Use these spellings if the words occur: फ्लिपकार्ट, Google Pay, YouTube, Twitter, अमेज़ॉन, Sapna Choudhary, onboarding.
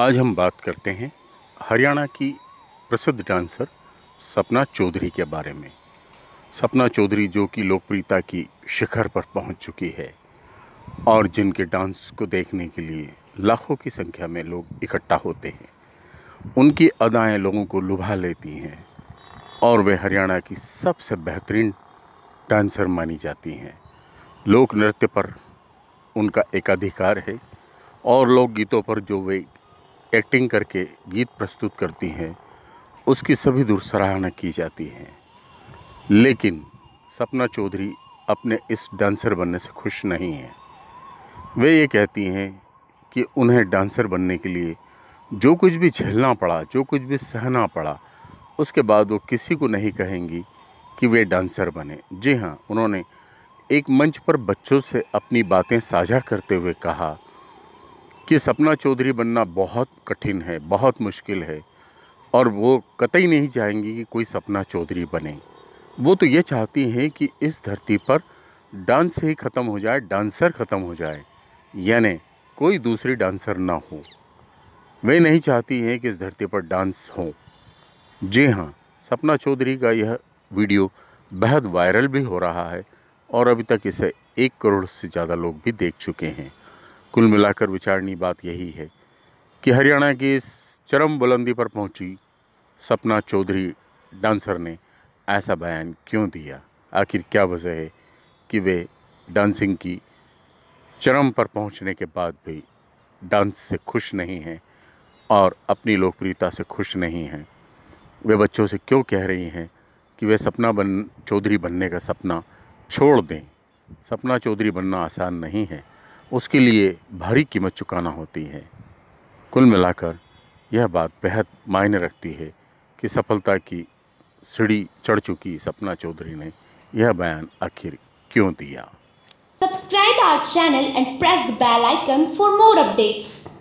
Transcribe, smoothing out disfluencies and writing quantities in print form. आज हम बात करते हैं हरियाणा की प्रसिद्ध डांसर सपना चौधरी के बारे में। सपना चौधरी जो कि लोकप्रियता की शिखर पर पहुंच चुकी है और जिनके डांस को देखने के लिए लाखों की संख्या में लोग इकट्ठा होते हैं। उनकी अदाएं लोगों को लुभा लेती हैं और वे हरियाणा की सबसे बेहतरीन डांसर मानी जाती हैं। लोक नृत्य पर उनका एकाधिकार है और लोकगीतों पर जो वे एक्टिंग करके गीत प्रस्तुत करती हैं उसकी सभी दूर सराहना की जाती है। लेकिन सपना चौधरी अपने इस डांसर बनने से खुश नहीं हैं। वे ये कहती हैं कि उन्हें डांसर बनने के लिए जो कुछ भी झेलना पड़ा, जो कुछ भी सहना पड़ा, उसके बाद वो किसी को नहीं कहेंगी कि वे डांसर बने। जी हाँ, उन्होंने एक मंच पर बच्चों से अपनी बातें साझा करते हुए कहा कि सपना चौधरी बनना बहुत कठिन है, बहुत मुश्किल है और वो कतई नहीं चाहेंगी कि कोई सपना चौधरी बने। वो तो ये चाहती हैं कि इस धरती पर डांस ही ख़त्म हो जाए, डांसर ख़त्म हो जाए, यानी कोई दूसरी डांसर ना हो। वे नहीं चाहती हैं कि इस धरती पर डांस हो। जी हाँ, सपना चौधरी का यह वीडियो बेहद वायरल भी हो रहा है और अभी तक इसे 1 करोड़ से ज़्यादा लोग भी देख चुके हैं। कुल मिलाकर विचारणीय बात यही है कि हरियाणा की इस चरम बुलंदी पर पहुंची सपना चौधरी डांसर ने ऐसा बयान क्यों दिया। आखिर क्या वजह है कि वे डांसिंग की चरम पर पहुंचने के बाद भी डांस से खुश नहीं हैं और अपनी लोकप्रियता से खुश नहीं हैं। वे बच्चों से क्यों कह रही हैं कि वे चौधरी बनने का सपना छोड़ दें। सपना चौधरी बनना आसान नहीं है, उसके लिए भारी कीमत चुकाना होती है। कुल मिलाकर यह बात बेहद मायने रखती है कि सफलता की सीढ़ी चढ़ चुकी सपना चौधरी ने यह बयान आखिर क्यों दिया। Subscribe our channel and press the bell icon for more updates.